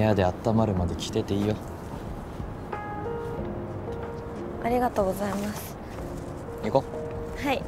部屋で温まるまで来てていいよ。ありがとうございます。行こう。はい。